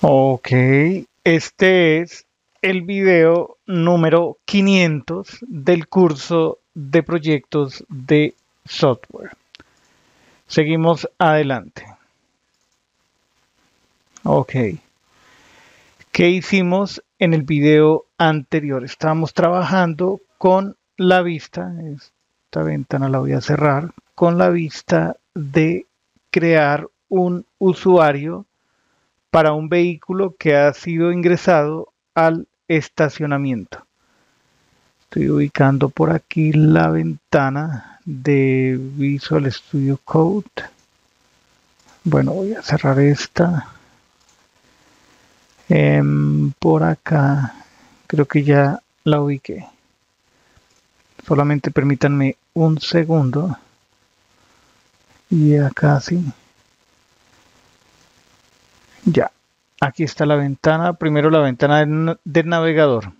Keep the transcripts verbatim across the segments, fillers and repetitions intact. Ok, este es el video número quinientos del curso de proyectos de software. Seguimos adelante. Ok. ¿Qué hicimos en el video anterior? Estábamos trabajando con la vista, esta ventana la voy a cerrar, con la vista de crear un usuario para un vehículo que ha sido ingresado al estacionamiento. Estoy ubicando por aquí la ventana de Visual Studio Code. Bueno, voy a cerrar esta. Eh, por acá creo que ya la ubiqué. Solamente permítanme un segundo. Y acá sí. Ya, aquí está la ventana, primero la ventana del, del navegador.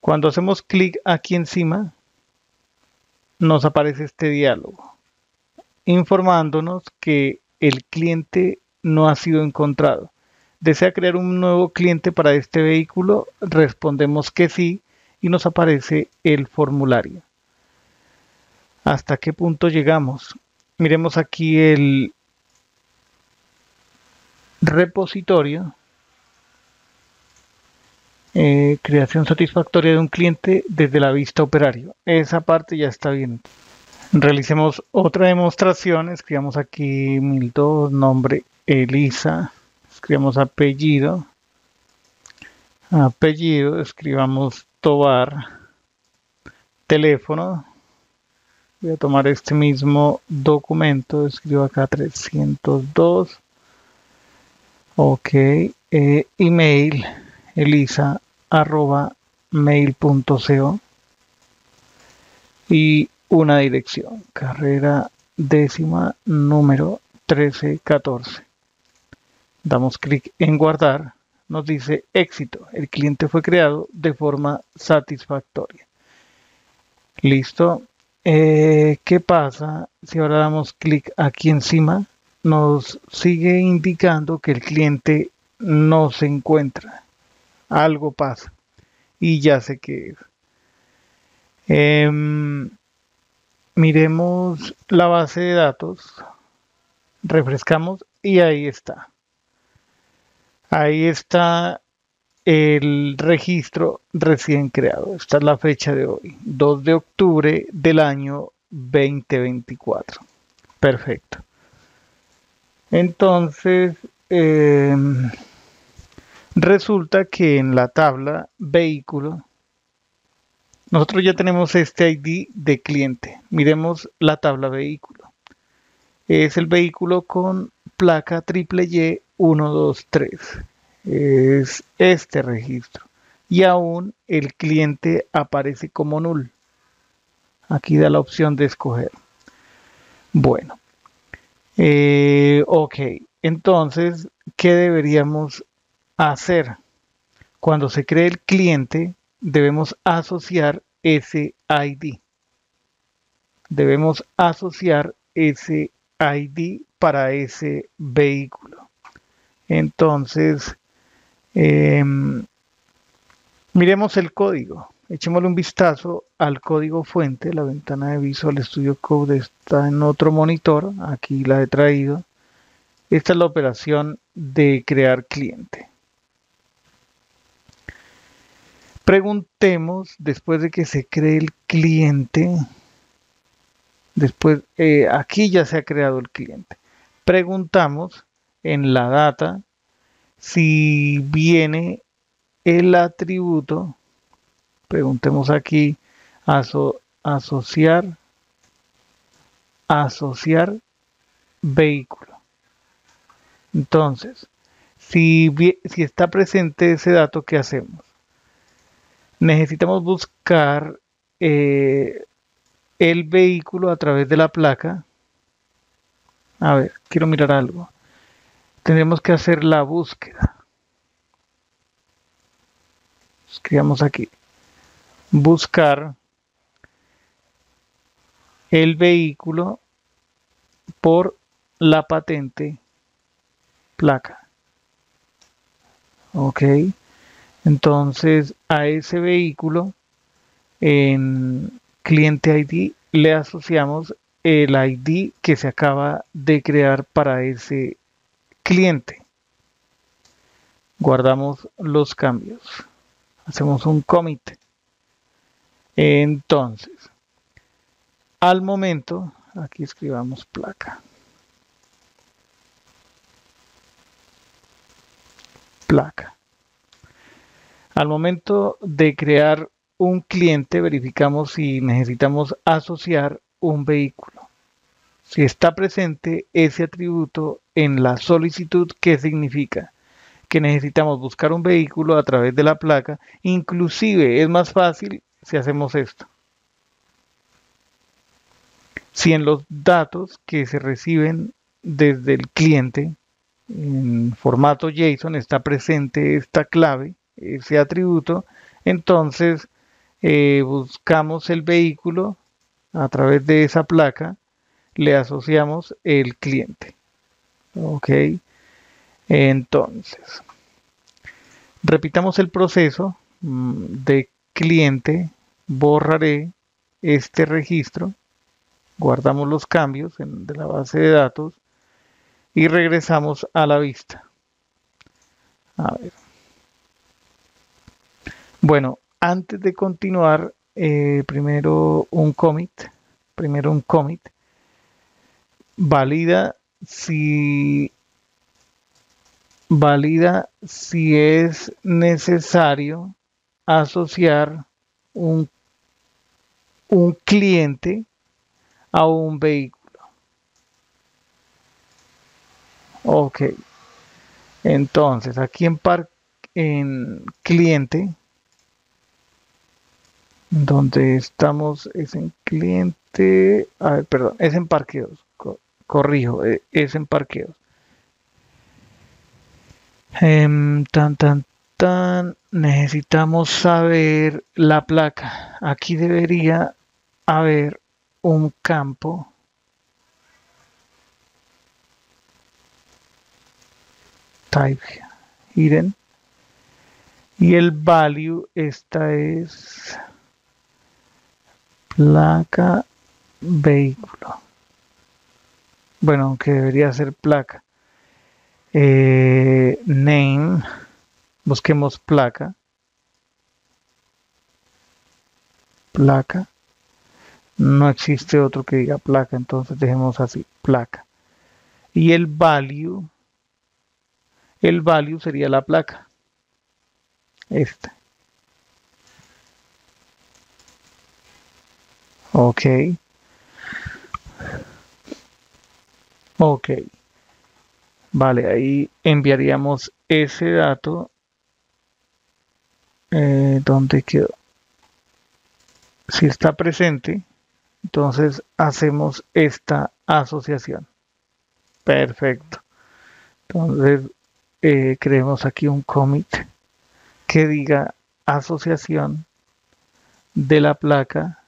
Cuando hacemos clic aquí encima, nos aparece este diálogo, informándonos que el cliente no ha sido encontrado. ¿Desea crear un nuevo cliente para este vehículo? Respondemos que sí y nos aparece el formulario. ¿Hasta qué punto llegamos? Miremos aquí el repositorio. Eh, creación satisfactoria de un cliente desde la vista operario. Esa parte ya está bien. Realicemos otra demostración. Escribamos aquí mil dos, nombre Elisa. Escribamos apellido, apellido, escribamos Tobar, teléfono, voy a tomar este mismo documento, escribo acá trescientos dos, ok, eh, email, elisa, arroba, mail punto co y una dirección, carrera décima, número trece catorce. Damos clic en guardar, nos dice éxito, el cliente fue creado de forma satisfactoria. Listo. Eh, ¿qué pasa si ahora damos clic aquí encima? Nos sigue indicando que el cliente no se encuentra. Algo pasa y ya sé qué es. Eh, miremos la base de datos, refrescamos y ahí está. Ahí está el registro recién creado. Esta es la fecha de hoy, dos de octubre del año veinte veinticuatro. Perfecto. Entonces, eh, resulta que en la tabla vehículo, nosotros ya tenemos este I D de cliente. Miremos la tabla vehículo. Es el vehículo con placa triple Y uno dos tres, es este registro y aún el cliente aparece como null. Aquí da la opción de escoger. Bueno, eh, ok, entonces, ¿qué deberíamos hacer? Cuando se cree el cliente debemos asociar ese I D, debemos asociar ese I D para ese vehículo. Entonces, eh, miremos el código, echémosle un vistazo al código fuente. La ventana de Visual Studio Code está en otro monitor, aquí la he traído. Esta es la operación de crear cliente. Preguntemos, después de que se cree el cliente, después, eh, aquí ya se ha creado el cliente. Preguntamos en la data si viene el atributo. Preguntemos aquí aso, asociar, asociar vehículo. Entonces, si, si está presente ese dato, ¿qué hacemos? Necesitamos buscar eh, el vehículo a través de la placa. A ver, quiero mirar algo. Tendremos que hacer la búsqueda. Escribamos aquí. Buscar el vehículo por la patente placa. Ok, entonces a ese vehículo en cliente I D le asociamos el I D que se acaba de crear para ese cliente. Guardamos los cambios, hacemos un commit. Entonces, al momento, aquí escribamos placa. Placa. Al momento de crear un cliente, verificamos si necesitamos asociar un vehículo. Si está presente ese atributo en la solicitud, ¿qué significa? Que necesitamos buscar un vehículo a través de la placa. Inclusive es más fácil si hacemos esto. Si en los datos que se reciben desde el cliente en formato JSON está presente esta clave, ese atributo, entonces eh, buscamos el vehículo a través de esa placa, le asociamos el cliente. Ok, entonces repitamos el proceso de cliente, borraré este registro, guardamos los cambios en, de la base de datos y regresamos a la vista. A ver. Bueno, antes de continuar, eh, primero un commit. Primero un commit. Valida si, valida si es necesario asociar un, un cliente a un vehículo. Ok, entonces aquí en, par en cliente, donde estamos es en cliente, a ver, perdón, es en parqueos, co corrijo, es en parqueos. Eh, tan, tan, tan, necesitamos saber la placa. Aquí debería haber un campo. Type hidden y el value, esta es placa vehículo, bueno, aunque debería ser placa, eh, name, busquemos placa, placa, no existe otro que diga placa, entonces dejemos así, placa, y el value, el value sería la placa, esta. Ok. Ok. Vale, ahí enviaríamos ese dato. Eh, ¿Dónde quedó? Si está presente, entonces hacemos esta asociación. Perfecto. Entonces, Eh, creemos aquí un commit que diga asociación de la placa,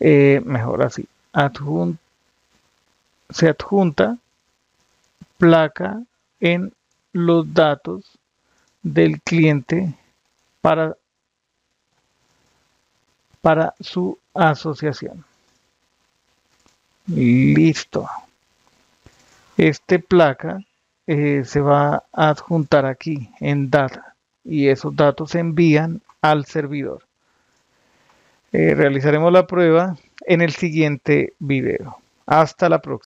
eh, mejor así, adjun se adjunta placa en los datos del cliente para, para su asociación. Listo. Este placa Eh, se va a adjuntar aquí en data y esos datos se envían al servidor. Eh, realizaremos la prueba en el siguiente video. Hasta la próxima.